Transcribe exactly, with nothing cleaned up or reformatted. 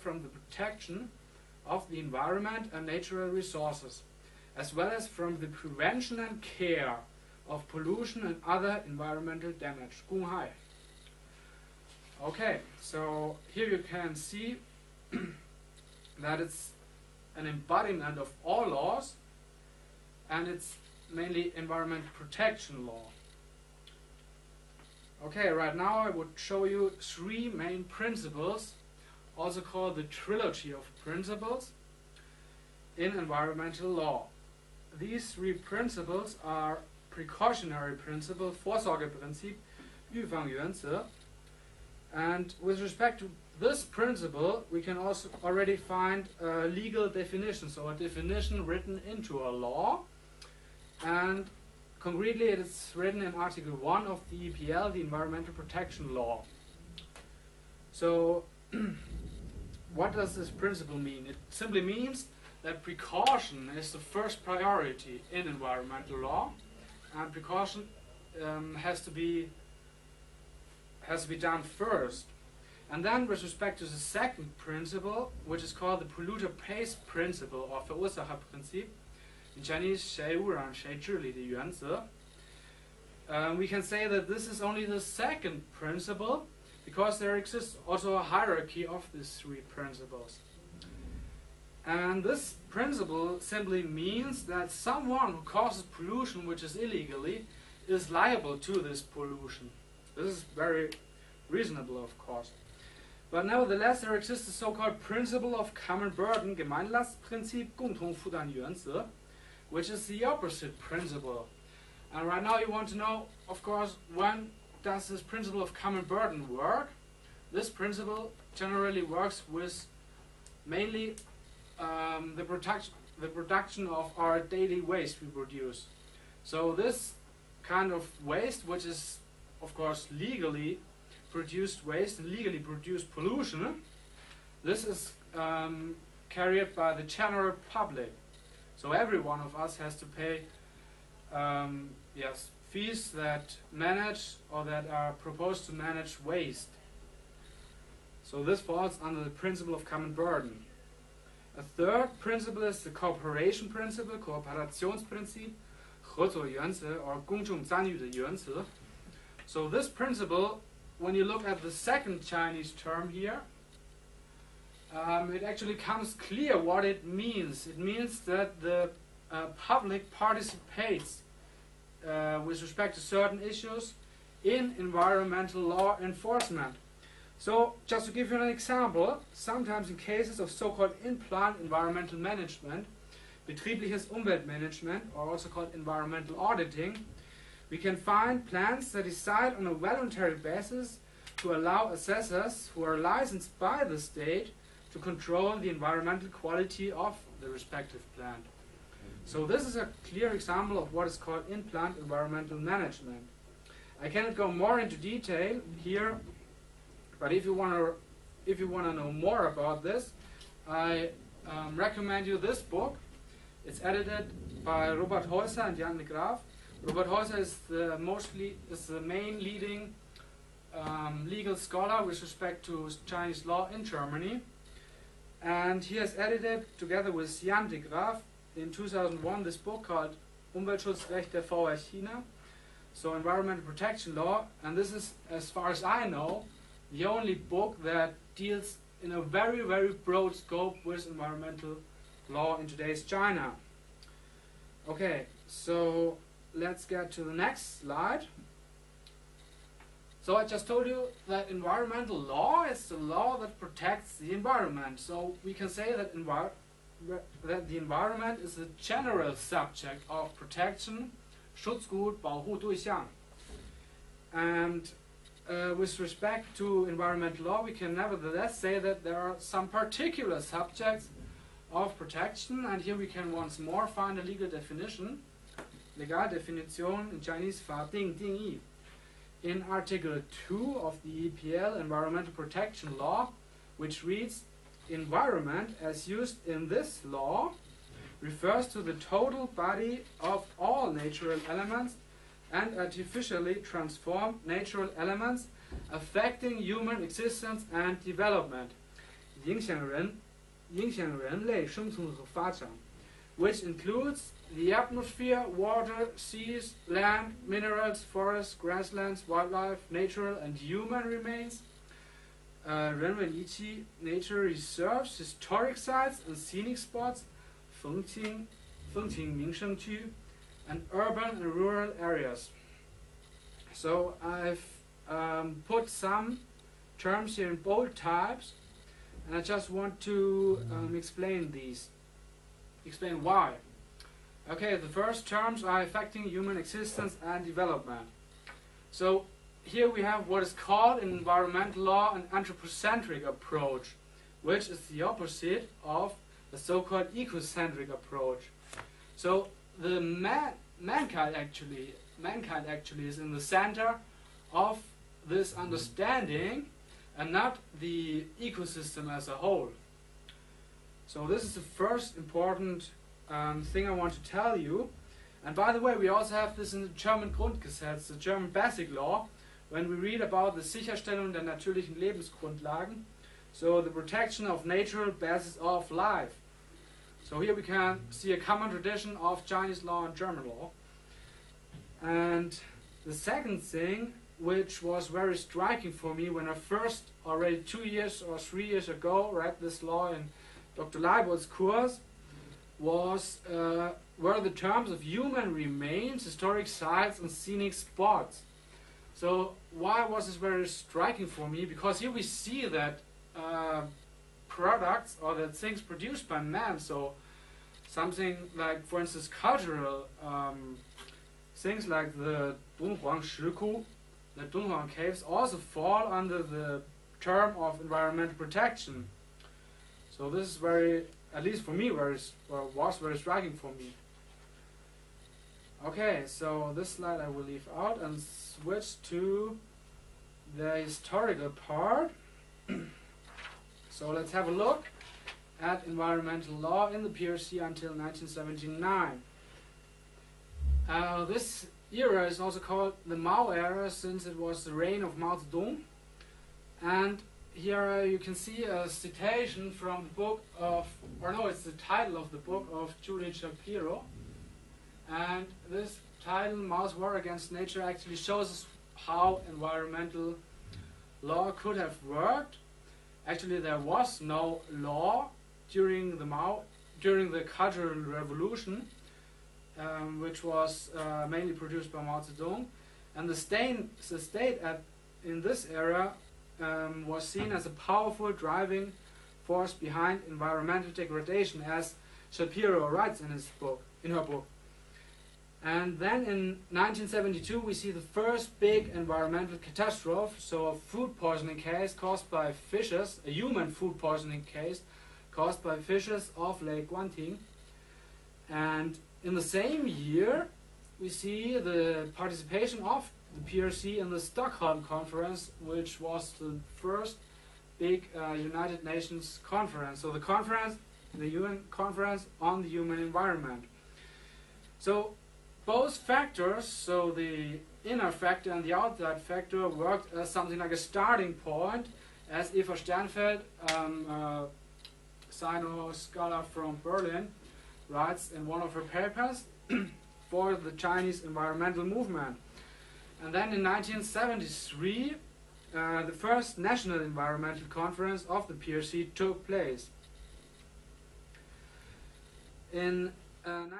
from the protection of the environment and natural resources, as well as from the prevention and care of pollution and other environmental damage. Okay, so here you can see that it's an embodiment of all laws, and it's mainly environment protection law. Okay, right now I would show you three main principles, also called the trilogy of principles in environmental law. These three principles are precautionary principle, Vorsorgeprinzip, Yufangjuanzi, and with respect to this principle, we can also already find a legal definition, so a definition written into a law, and concretely it is written in Article one of the E P L, the Environmental Protection Law. So what does this principle mean? It simply means that precaution is the first priority in environmental law, and precaution um, has to be has to be done first. And then with respect to the second principle, which is called the polluter pays principle, or Verursacherprinzip, in Chinese, 谁污染谁治理的原则, um, we can say that this is only the second principle, because there exists also a hierarchy of these three principles. And this principle simply means that someone who causes pollution which is illegally is liable to this pollution. This is very reasonable, of course. But nevertheless, there exists the so-called principle of common burden, gemeinlastprinzip, Gemeinlastprinzip, which is the opposite principle. And right now you want to know, of course, when does this principle of common burden work? This principle generally works with mainly Um, the, product the production of our daily waste we produce. So this kind of waste, which is of course legally produced waste and legally produced pollution, this is um, carried by the general public. So every one of us has to pay um, yes, fees that manage or that are proposed to manage waste. So this falls under the principle of common burden. A third principle is the cooperation principle, Kooperationsprinzip, or so this principle, when you look at the second Chinese term here, um, it actually comes clear what it means. It means that the uh, public participates uh, with respect to certain issues in environmental law enforcement. So, just to give you an example, sometimes in cases of so-called in-plant environmental management, Betriebliches Umweltmanagement, or also called environmental auditing, we can find plans that decide on a voluntary basis to allow assessors who are licensed by the state to control the environmental quality of the respective plant. So this is a clear example of what is called in-plant environmental management. I cannot go more into detail here, but if you want to, if you want to know more about this, I um, recommend you this book. It's edited by Robert Holzer and Jan de Graaf. Robert Holzer is the mostly is the main leading um, legal scholar with respect to Chinese law in Germany, and he has edited together with Jan de Graaf in two thousand one this book called Umweltschutzrecht der V R China, so environmental protection law. And this is, as far as I know, the only book that deals in a very, very broad scope with environmental law in today's China. Okay, so let's get to the next slide. So I just told you that environmental law is the law that protects the environment. So we can say that, envir that the environment is the general subject of protection, Schutzgut, Bao Hu Dui Xiang. And Uh, with respect to environmental law, we can nevertheless say that there are some particular subjects of protection, and here we can once more find a legal definition, legal definition in Chinese, Fa ding ding yi, in Article two of the E P L, Environmental Protection Law, which reads, environment as used in this law refers to the total body of all natural elements and artificially transformed natural elements affecting human existence and development. 影响人影响人类生存和发展 which includes the atmosphere, water, seas, land, minerals, forests, grasslands, wildlife, natural and human remains, uh, Renwen Yiqi, nature reserves, historic sites and scenic spots, Fengqing, Fengqing Mingshengqu, and urban and rural areas. So I've um, put some terms here in bold types, and I just want to um, explain these. Explain why. Okay, the first terms are affecting human existence and development. So here we have what is called in environmental law an anthropocentric approach, which is the opposite of the so-called ecocentric approach. So the man, mankind actually, mankind actually is in the center of this understanding, and not the ecosystem as a whole. So this is the first important um, thing I want to tell you. And by the way, we also have this in the German Grundgesetz, the German basic law, when we read about the Sicherstellung der natürlichen Lebensgrundlagen, so the protection of natural basis of life. So here we can see a common tradition of Chinese law and German law. And the second thing, which was very striking for me when I first, already two years or three years ago, read this law in Doctor Leibold's course, was uh, were the terms of human remains, historic sites, and scenic spots. So why was this very striking for me? Because here we see that uh, products or that things produced by man, so something like, for instance, cultural um, things like the Dunhuang Shiku, the Dunhuang caves, also fall under the term of environmental protection. So this is very, at least for me, very, well, was very striking for me. Okay, so this slide I will leave out and switch to the historical part. So let's have a look at environmental law in the P R C until nineteen seventy-nine. Uh, this era is also called the Mao era, since it was the reign of Mao Zedong. And here uh, you can see a citation from the book of, or no, it's the title of the book of Julie Shapiro. And this title, Mao's War Against Nature, actually shows us how environmental law could have worked. Actually, there was no law during the Mao, during the Cultural Revolution, um, which was uh, mainly produced by Mao Zedong. And the state, the state at, in this era Um, was seen as a powerful driving force behind environmental degradation, as Shapiro writes in his book, in her book. And then in nineteen seventy-two we see the first big environmental catastrophe, so a food poisoning case caused by fishes, a human food poisoning case caused by fishes off Lake Guanting. And in the same year we see the participation of the P R C in the Stockholm Conference, which was the first big uh, United Nations conference. So the conference, the U N conference on the human environment. So both factors, so the inner factor and the outside factor, worked as something like a starting point, as Eva Sternfeld, um, uh, Sino scholar from Berlin, writes in one of her papers for the Chinese environmental movement. And then in nineteen seventy-three, uh, the first National Environmental Conference of the P R C took place. In uh,